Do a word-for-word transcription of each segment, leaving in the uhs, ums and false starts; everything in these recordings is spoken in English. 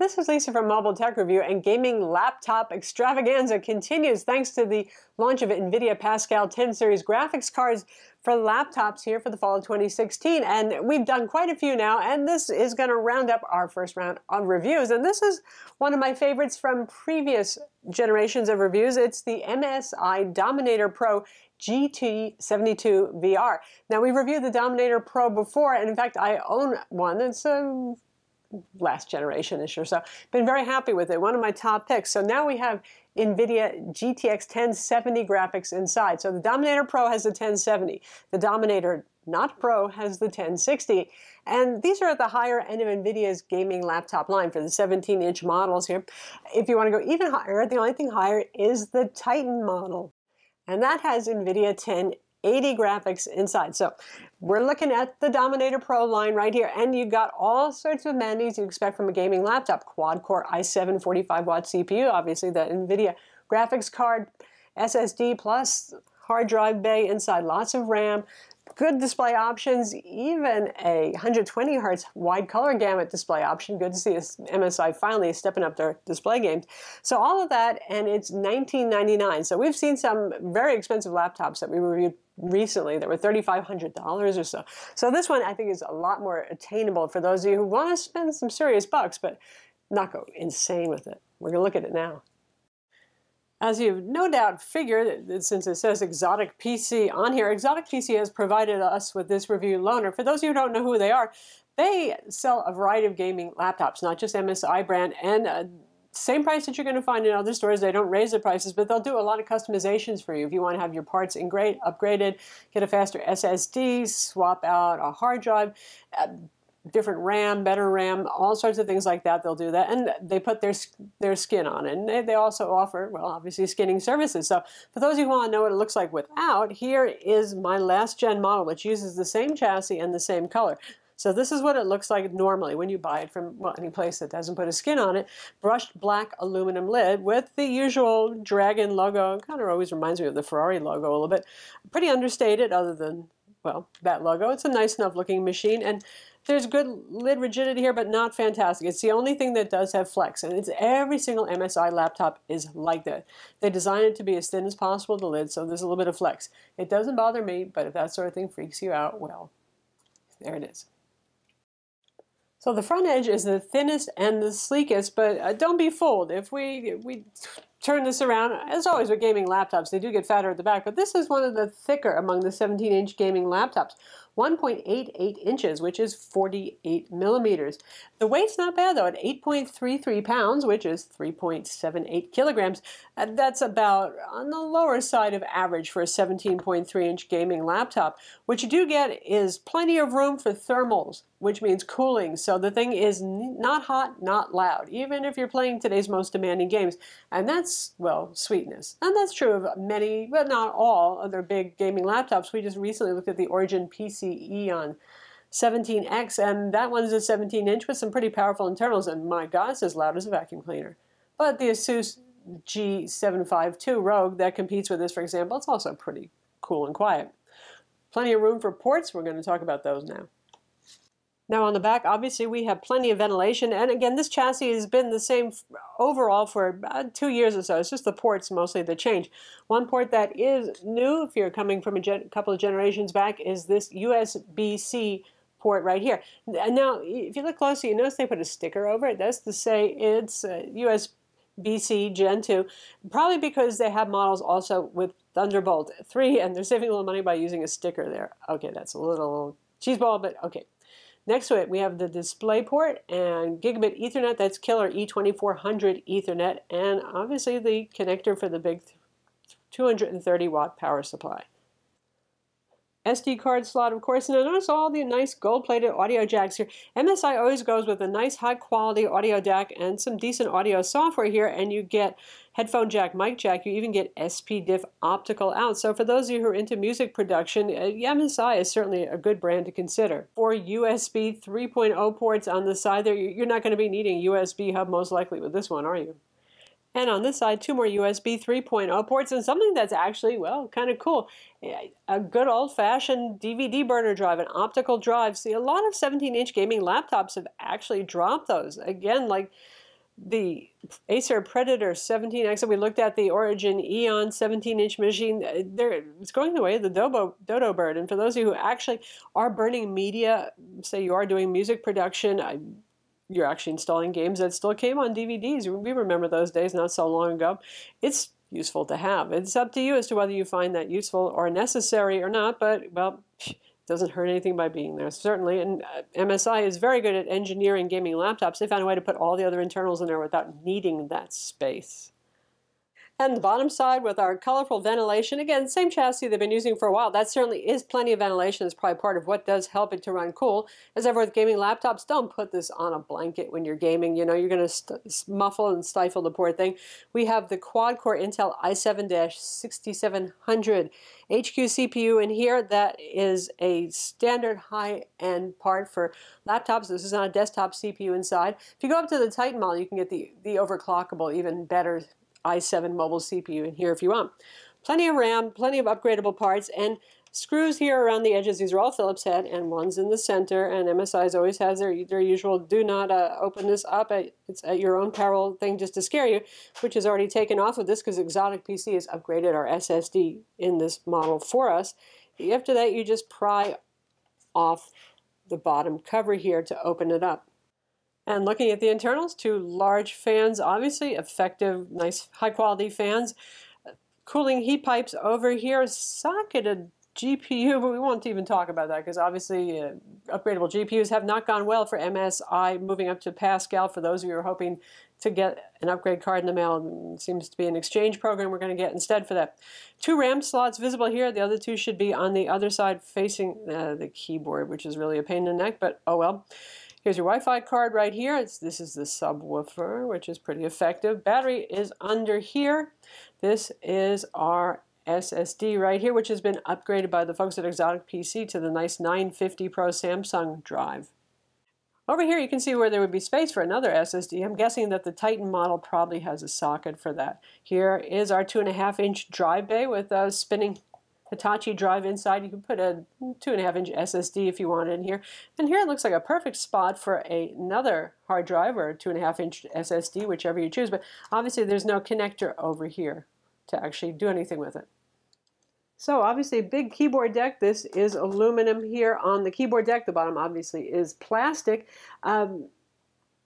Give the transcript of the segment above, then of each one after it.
This is Lisa from Mobile Tech Review, and gaming laptop extravaganza continues thanks to the launch of NVIDIA Pascal ten Series graphics cards for laptops here for the fall of twenty sixteen, and we've done quite a few now, and this is going to round up our first round of reviews. And this is one of my favorites from previous generations of reviews. It's the M S I Dominator Pro G T seventy-two V R. Now, we reviewed the Dominator Pro before, and in fact I own one. It's a last generation-ish or so. Been very happy with it. One of my top picks. So now we have NVIDIA G T X ten seventy graphics inside. So the Dominator Pro has the ten seventy. The Dominator Not Pro has the ten sixty. And these are at the higher end of NVIDIA's gaming laptop line for the seventeen inch models here. If you want to go even higher, the only thing higher is the Titan model. And that has NVIDIA ten eighty graphics inside. So we're looking at the Dominator Pro line right here, and you got all sorts of amenities you expect from a gaming laptop. Quad core i seven forty-five watt C P U, obviously the NVIDIA graphics card, S S D plus hard drive bay inside, lots of RAM, good display options, even a one hundred twenty hertz wide color gamut display option. Good to see M S I finally stepping up their display games. So all of that, and it's nineteen ninety-nine. So we've seen some very expensive laptops that we reviewed recently that were thirty-five hundred dollars or so. So this one I think is a lot more attainable for those of you who want to spend some serious bucks, but not go insane with it. We're going to look at it now. As you've no doubt figured, since it says XoticPC on here, XoticPC has provided us with this review loaner. For those of you who don't know who they are, they sell a variety of gaming laptops, not just M S I brand, and uh, same price that you're going to find in other stores. They don't raise the prices, but they'll do a lot of customizations for you. If you want to have your parts ingrate, upgraded, get a faster S S D, swap out a hard drive, uh, different RAM, better RAM, all sorts of things like that. They'll do that, and they put their their skin on it. And they, they also offer, well, obviously skinning services. So for those of you who want to know what it looks like without, here is my last gen model, which uses the same chassis and the same color. So this is what it looks like normally when you buy it from, well, any place that doesn't put a skin on it. Brushed black aluminum lid with the usual dragon logo. It kind of always reminds me of the Ferrari logo a little bit. Pretty understated other than, well, that logo. It's a nice enough looking machine, and there's good lid rigidity here, but not fantastic. It's the only thing that does have flex, and it's every single M S I laptop is like that. They design it to be as thin as possible, the lid, so there's a little bit of flex. It doesn't bother me, but if that sort of thing freaks you out, well, there it is. So the front edge is the thinnest and the sleekest, but uh, don't be fooled. If we, we turn this around, as always with gaming laptops, they do get fatter at the back, but this is one of the thicker among the seventeen inch gaming laptops. one point eight eight inches, which is forty-eight millimeters. The weight's not bad though, at eight point three three pounds, which is three point seven eight kilograms. And that's about on the lower side of average for a seventeen point three inch gaming laptop. What you do get is plenty of room for thermals, which means cooling. So the thing is not hot, not loud, even if you're playing today's most demanding games. And that's, well, sweetness. And that's true of many, but not all, other big gaming laptops. We just recently looked at the Origin P C Eon seventeen X, and that one is a seventeen inch with some pretty powerful internals, and my god, it's as loud as a vacuum cleaner. But the Asus G seven fifty-two Rogue that competes with this, for example, it's also pretty cool and quiet. Plenty of room for ports. We're going to talk about those now. Now on the back, obviously we have plenty of ventilation, and again, this chassis has been the same overall for about two years or so. It's just the ports mostly that change. One port that is new, if you're coming from a gen couple of generations back, is this U S B C port right here. Now, if you look closely, you notice they put a sticker over it. That's to say it's uh, U S B C Gen two, probably because they have models also with Thunderbolt three, and they're saving a little money by using a sticker there. Okay, that's a little cheeseball, but okay. Next to it, we have the DisplayPort and Gigabit Ethernet. That's Killer E twenty-four hundred Ethernet, and obviously the connector for the big two hundred thirty watt power supply. S D card slot, of course, and I notice all the nice gold-plated audio jacks here. M S I always goes with a nice high-quality audio jack and some decent audio software here, and you get headphone jack, mic jack, you even get S P D I F optical out. So for those of you who are into music production, M S I is certainly a good brand to consider. For U S B three point oh ports on the side there, you're not going to be needing a U S B hub most likely with this one, are you? And on this side, two more U S B three point oh ports, and something that's actually, well, kind of cool. A good old-fashioned D V D burner drive, an optical drive. See, a lot of seventeen inch gaming laptops have actually dropped those. Again, like the Acer Predator seventeen X that we looked at, the Origin Eon seventeen inch machine, it's going the way of the dodo, dodo bird. And for those of you who actually are burning media, say you are doing music production, I, you're actually installing games that still came on D V Ds. We remember those days not so long ago. It's useful to have. It's up to you as to whether you find that useful or necessary or not, but, well, doesn't hurt anything by being there, certainly. And M S I is very good at engineering gaming laptops. They found a way to put all the other internals in there without needing that space. And the bottom side with our colorful ventilation, again, same chassis they've been using for a while. That certainly is plenty of ventilation. It's probably part of what does help it to run cool. As ever with gaming laptops, don't put this on a blanket when you're gaming. You know, you're going to muffle and stifle the poor thing. We have the quad-core Intel i seven sixty-seven hundred H Q C P U in here. That is a standard high-end part for laptops. This is not a desktop C P U inside. If you go up to the Titan model, you can get the, the overclockable, even better i seven mobile C P U in here if you want. Plenty of RAM, plenty of upgradable parts, and screws here around the edges. These are all Phillips head, and one's in the center, and M S I's always has their, their usual do not uh, open this up. At, it's at your own peril thing just to scare you, which is already taken off of this because XoticPC has upgraded our S S D in this model for us. After that, you just pry off the bottom cover here to open it up. And looking at the internals, two large fans, obviously effective, nice, high-quality fans. Cooling heat pipes over here, socketed G P U, but we won't even talk about that because obviously uh, upgradable G P Us have not gone well for M S I, moving up to Pascal. For those of you who are hoping to get an upgrade card in the mail, it seems to be an exchange program we're going to get instead for that. Two RAM slots visible here. The other two should be on the other side facing uh, the keyboard, which is really a pain in the neck, but oh well. Here's your Wi-Fi card right here. It's, this is the subwoofer, which is pretty effective. Battery is under here. This is our S S D right here, which has been upgraded by the folks at XoticPC to the nice nine fifty Pro Samsung drive. Over here you can see where there would be space for another S S D. I'm guessing that the Titan model probably has a socket for that. Here is our two and a half inch drive bay with a spinning Hitachi drive inside. You can put a two and a half inch S S D if you want in here. And here it looks like a perfect spot for a, another hard drive or a two and a half inch S S D, whichever you choose. But obviously there's no connector over here to actually do anything with it. So obviously big keyboard deck. This is aluminum here on the keyboard deck. The bottom obviously is plastic. Um,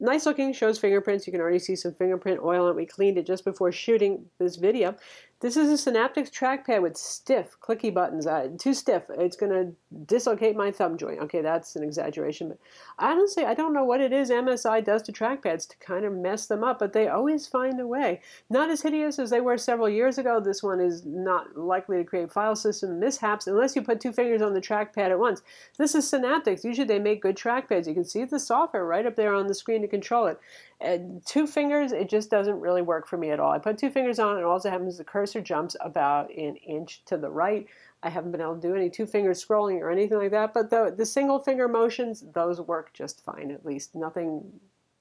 Nice looking, shows fingerprints. You can already see some fingerprint oil on it. We cleaned it just before shooting this video. This is a Synaptics trackpad with stiff, clicky buttons. Uh, too stiff. It's going to dislocate my thumb joint. Okay, that's an exaggeration, but honestly, I don't know what it is M S I does to trackpads to kind of mess them up, but they always find a way. Not as hideous as they were several years ago. This one is not likely to create file system mishaps unless you put two fingers on the trackpad at once. This is Synaptics. Usually they make good trackpads. You can see the software right up there on the screen to control it. And two fingers, it just doesn't really work for me at all. I put two fingers on it, and all that happens is the cursor jumps about an inch to the right. I haven't been able to do any two finger scrolling or anything like that, but the, the single finger motions, those work just fine, at least. Nothing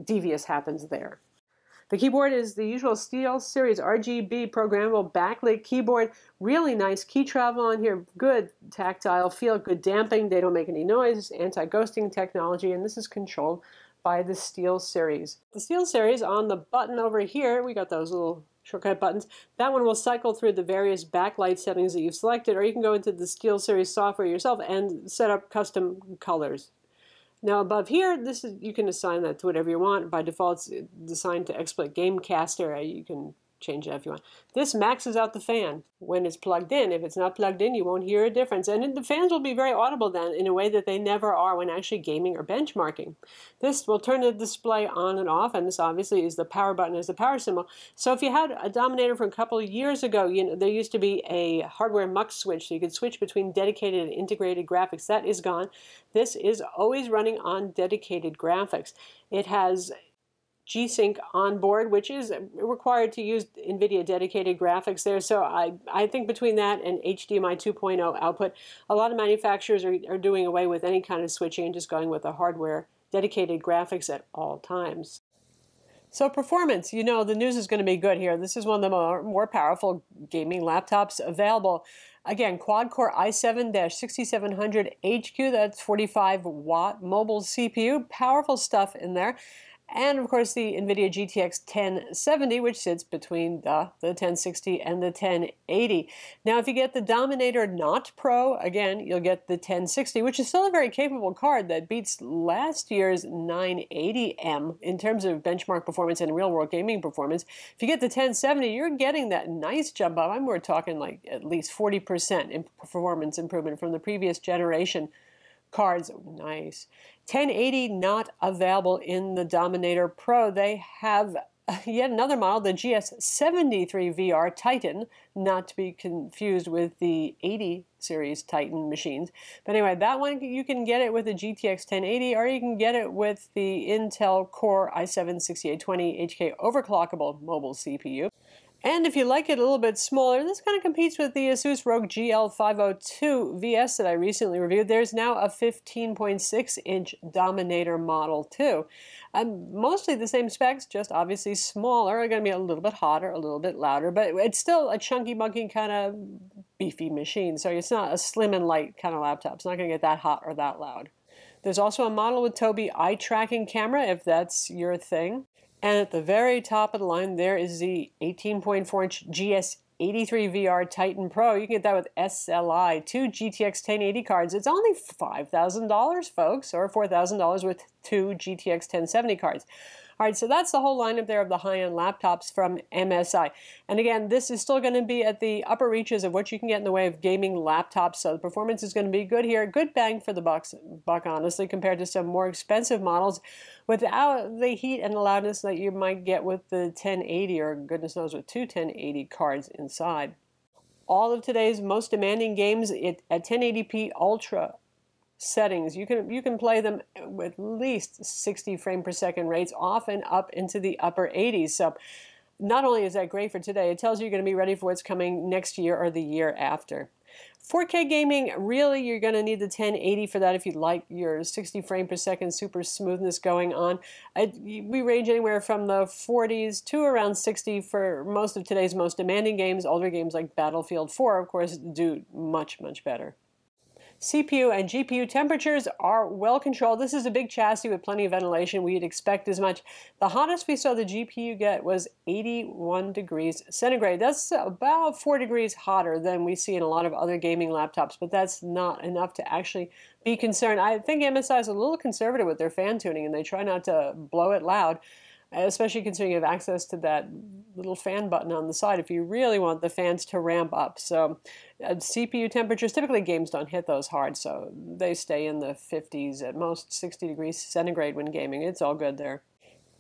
devious happens there. The keyboard is the usual SteelSeries R G B programmable backlit keyboard. Really nice key travel on here. Good tactile feel, good damping. They don't make any noise. Anti-ghosting technology, and this is controlled by the SteelSeries. The SteelSeries on the button over here, we got those little shortcut buttons. That one will cycle through the various backlight settings that you've selected, or you can go into the SteelSeries software yourself and set up custom colors. Now above here, this is, you can assign that to whatever you want. By default, it's assigned to Xplit Gamecaster. You can change that if you want. This maxes out the fan when it's plugged in. If it's not plugged in, you won't hear a difference. And the fans will be very audible then in a way that they never are when actually gaming or benchmarking. This will turn the display on and off, and this obviously is the power button as the power symbol. So if you had a Dominator from a couple of years ago, you know, there used to be a hardware mux switch, so you could switch between dedicated and integrated graphics. That is gone. This is always running on dedicated graphics. It has G-Sync on board, which is required to use NVIDIA dedicated graphics there. So I, I think between that and H D M I two point oh output, a lot of manufacturers are, are doing away with any kind of switching and just going with the hardware dedicated graphics at all times. So performance, you know, the news is going to be good here. This is one of the more, more powerful gaming laptops available. Again, quad-core i seven sixty-seven hundred H Q, that's forty-five watt mobile C P U. Powerful stuff in there. And of course the Nvidia G T X ten seventy, which sits between the, the ten sixty and the ten eighty. Now if you get the Dominator not Pro, again, you'll get the ten sixty, which is still a very capable card that beats last year's nine eighty M in terms of benchmark performance and real world gaming performance. If you get the ten seventy, you're getting that nice jump up. I'm we're talking like at least forty percent in performance improvement from the previous generation cards. Nice. ten eighty not available in the Dominator Pro. They have yet another model, the G S seventy-three V R Titan, not to be confused with the eighty series Titan machines. But anyway, that one you can get it with the G T X ten eighty, or you can get it with the Intel Core i seven sixty-eight twenty H K overclockable mobile C P U. And if you like it a little bit smaller, this kind of competes with the Asus ROG G L five oh two V S that I recently reviewed. There's now a fifteen point six inch Dominator model too. Um, mostly the same specs, just obviously smaller. They're going to be a little bit hotter, a little bit louder, but it's still a chunky monkey kind of beefy machine. So it's not a slim and light kind of laptop. It's not going to get that hot or that loud. There's also a model with Tobii eye tracking camera, if that's your thing. And at the very top of the line, there is the eighteen point four inch G S eighty-three V R Titan Pro. You can get that with S L I, two G T X ten eighty cards. It's only five thousand dollars, folks, or four thousand dollars with two G T X ten seventy cards. All right, so that's the whole lineup there of the high-end laptops from M S I. And again, this is still going to be at the upper reaches of what you can get in the way of gaming laptops, so the performance is going to be good here. Good bang for the buck, buck, honestly, compared to some more expensive models without the heat and the loudness that you might get with the ten eighty, or goodness knows with two ten eighty cards inside. All of today's most demanding games it, at ten eighty p Ultra settings. You can you can play them with at least sixty frame per second rates, often up into the upper eighties. So not only is that great for today, it tells you you're going to be ready for what's coming next year or the year after. four K gaming, really you're going to need the ten eighty for that if you'd like your sixty frame per second super smoothness going on. I, we range anywhere from the forties to around sixty for most of today's most demanding games. Older games like Battlefield four, of course, do much, much better. C P U and G P U temperatures are well controlled. This is a big chassis with plenty of ventilation. We'd expect as much. The hottest we saw the G P U get was eighty-one degrees centigrade. That's about four degrees hotter than we see in a lot of other gaming laptops, but that's not enough to actually be concerned. I think M S I is a little conservative with their fan tuning, and they try not to blow it loud, especially considering you have access to that little fan button on the side if you really want the fans to ramp up. So uh, C P U temperatures, typically games don't hit those hard, so they stay in the fifties, at most sixty degrees centigrade when gaming. It's all good there.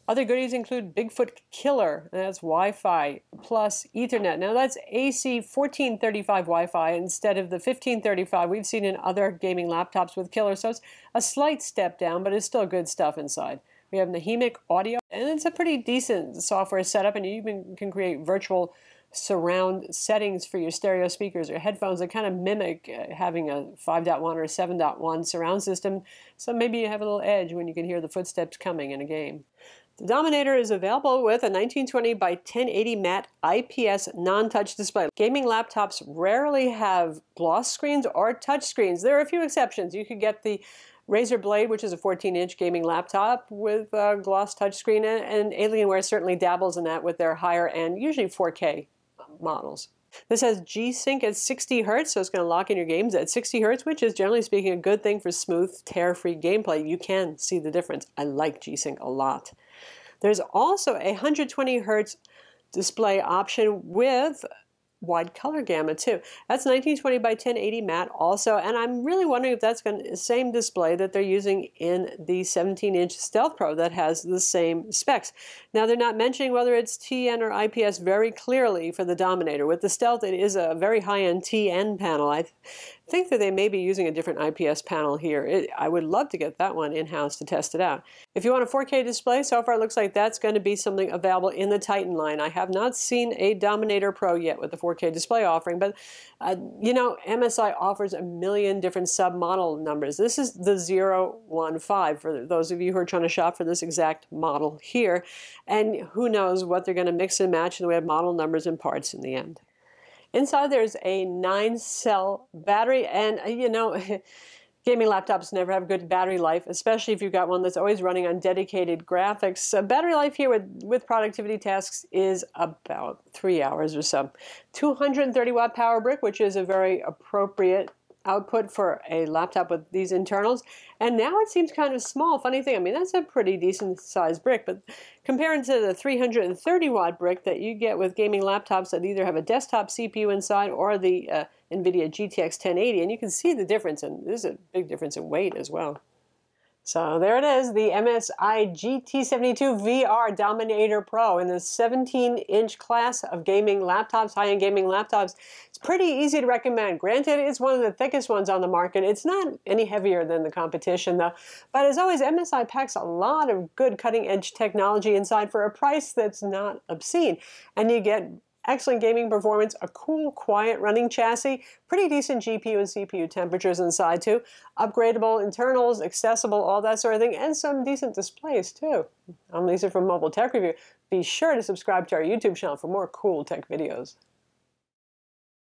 Other goodies include Bigfoot Killer, and that's Wi-Fi plus Ethernet. Now that's A C fourteen thirty-five Wi-Fi instead of the fifteen thirty-five we've seen in other gaming laptops with Killer, so it's a slight step down, but it's still good stuff inside. We have Nahimic Audio, and it's a pretty decent software setup, and you even can create virtual surround settings for your stereo speakers or headphones that kind of mimic having a five point one or seven point one surround system, so maybe you have a little edge when you can hear the footsteps coming in a game. The Dominator is available with a nineteen twenty by ten eighty matte I P S non-touch display. Gaming laptops rarely have gloss screens or touch screens. There are a few exceptions. You could get the Razer Blade, which is a fourteen inch gaming laptop with a gloss touchscreen, and Alienware certainly dabbles in that with their higher end, usually four K models. This has G-Sync at sixty hertz, so it's going to lock in your games at sixty hertz, which is generally speaking a good thing for smooth, tear-free gameplay. You can see the difference. I like G-Sync a lot. There's also a one hundred twenty hertz display option with wide color gamma too. That's nineteen twenty by ten eighty matte also, and I'm really wondering if that's going to be the same display that they're using in the seventeen inch Stealth Pro that has the same specs. Now they're not mentioning whether it's T N or I P S very clearly for the Dominator. With the Stealth, it is a very high-end T N panel. I think that they may be using a different I P S panel here. It, I would love to get that one in-house to test it out. If you want a four K display, so far it looks like that's going to be something available in the Titan line. I have not seen a Dominator Pro yet with the four K display offering, but uh, you know, M S I offers a million different sub-model numbers. This is the zero one five for those of you who are trying to shop for this exact model here, and who knows what they're going to mix and match in the way of model numbers and parts in the end. Inside there's a nine cell battery, and you know, Gaming laptops never have good battery life, especially if you've got one that's always running on dedicated graphics. So battery life here with, with productivity tasks is about three hours or so. two hundred thirty watt power brick, which is a very appropriate output for a laptop with these internals. And now it seems kind of small. Funny thing, I mean, that's a pretty decent sized brick, but compared to the three hundred thirty watt brick that you get with gaming laptops that either have a desktop C P U inside or the uh, NVIDIA G T X ten eighty, and you can see the difference, and there's a big difference in weight as well. So there it is, the M S I G T seventy-two V R Dominator Pro in the seventeen inch class of gaming laptops, high-end gaming laptops. It's pretty easy to recommend. Granted, it's one of the thickest ones on the market. It's not any heavier than the competition, though. But as always, M S I packs a lot of good cutting-edge technology inside for a price that's not obscene. And you get excellent gaming performance, a cool, quiet running chassis, pretty decent G P U and C P U temperatures inside too, upgradable internals, accessible, all that sort of thing, and some decent displays too. I'm Lisa from Mobile Tech Review. Be sure to subscribe to our YouTube channel for more cool tech videos.